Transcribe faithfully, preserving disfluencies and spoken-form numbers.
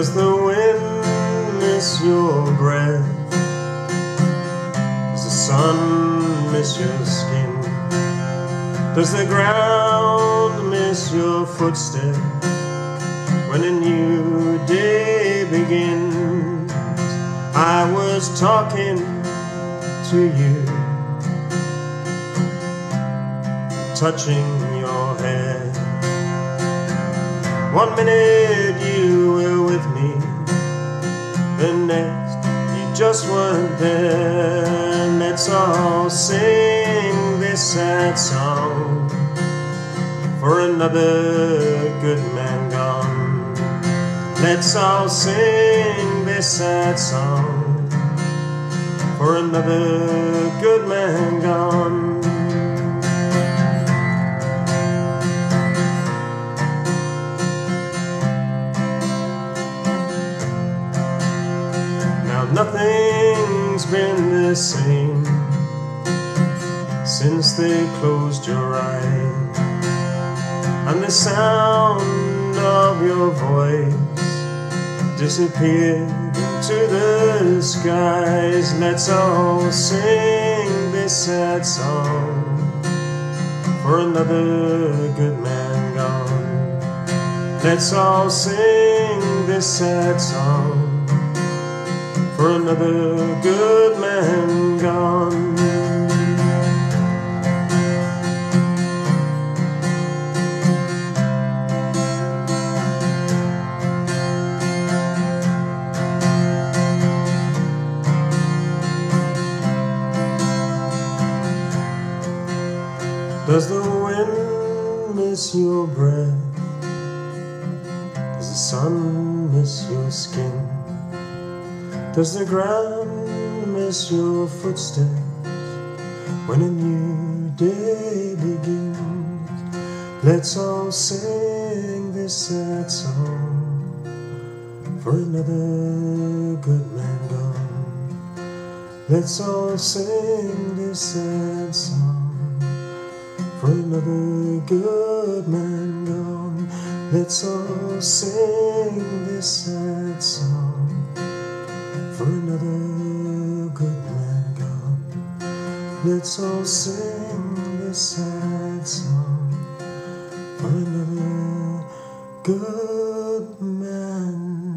Does the wind miss your breath? Does the sun miss your skin? Does the ground miss your footsteps when a new day begins? I was talking to you, touching your head. One minute you were with me, the next you just weren't there. And let's all sing this sad song for another good man gone. Let's all sing this sad song for another good man gone. Nothing's been the same since they closed your eyes, and the sound of your voice disappeared into the skies. Let's all sing this sad song for another good man gone. Let's all sing this sad song for another good man gone. Does the wind miss your breath? Does the sun miss your skin? Does the ground miss your footsteps when a new day begins? Let's all sing this sad song for another good man gone. Let's all sing this sad song for another good man gone. Let's all sing this sad song for another good man gone. Let's all sing this sad song for another good man.